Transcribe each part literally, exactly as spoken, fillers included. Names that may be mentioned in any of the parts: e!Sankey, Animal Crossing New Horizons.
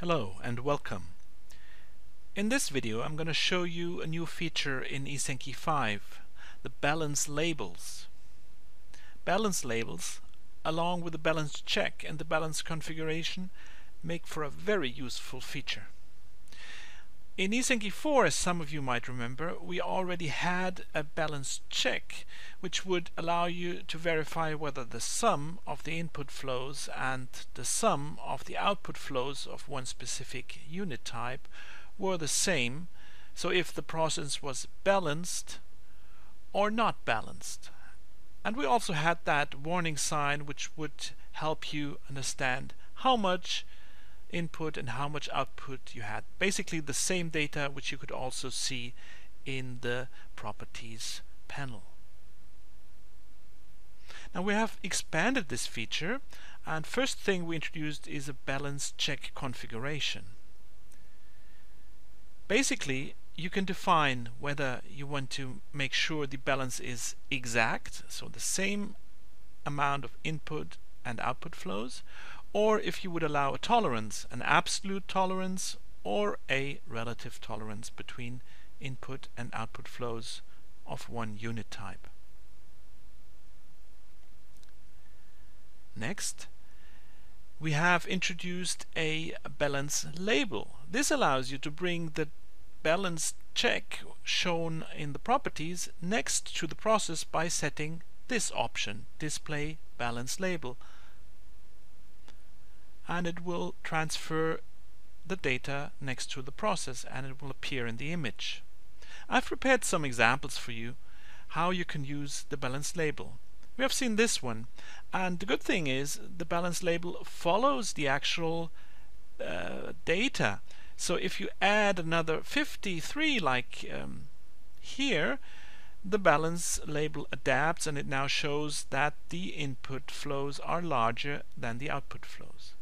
Hello and welcome. In this video I'm going to show you a new feature in e!Sankey five, the balance labels. Balance labels, along with the balance check and the balance configuration, make for a very useful feature. In e!Sankey four, as some of you might remember, we already had a balance check which would allow you to verify whether the sum of the input flows and the sum of the output flows of one specific unit type were the same, so if the process was balanced or not balanced. And we also had that warning sign which would help you understand how much input and how much output you had. Basically the same data, which you could also see in the properties panel. Now we have expanded this feature, and first thing we introduced is a balance check configuration. Basically you can define whether you want to make sure the balance is exact, so the same amount of input and output flows, or if you would allow a tolerance, an absolute tolerance or a relative tolerance between input and output flows of one unit type. Next, we have introduced a balance label. This allows you to bring the balance check shown in the properties next to the process by setting this option, display balance label, and it will transfer the data next to the process and it will appear in the image. I've prepared some examples for you how you can use the balance label. We have seen this one, and the good thing is the balance label follows the actual uh, data. So if you add another fifty-three like um, here, the balance label adapts and it now shows that the input flows are larger than the output flows.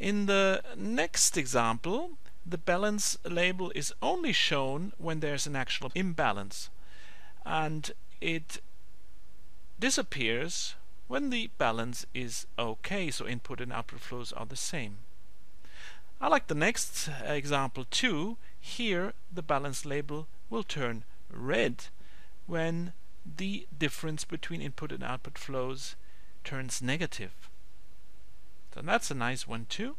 In the next example, the balance label is only shown when there's an actual imbalance, and it disappears when the balance is okay, so input and output flows are the same. I like the next example too. Here the balance label will turn red when the difference between input and output flows turns negative. So that's a nice one too.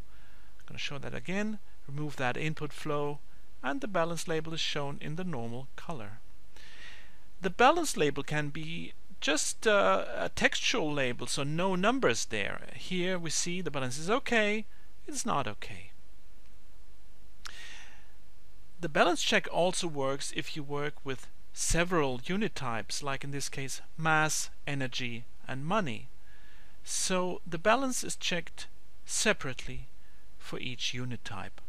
I'm going to show that again. Remove that input flow and the balance label is shown in the normal color. The balance label can be just uh, a textual label, so no numbers there. Here we see the balance is okay, it's not okay. The balance check also works if you work with several unit types, like in this case mass, energy and money. So the balance is checked separately for each unit type.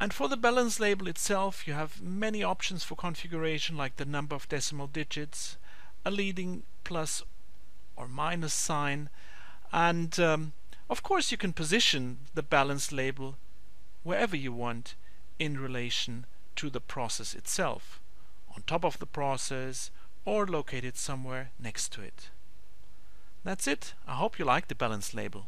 And for the balance label itself you have many options for configuration, like the number of decimal digits, a leading plus or minus sign, and um, of course you can position the balance label wherever you want in relation to the process itself, on top of the process or located somewhere next to it. That's it. I hope you like the balance label.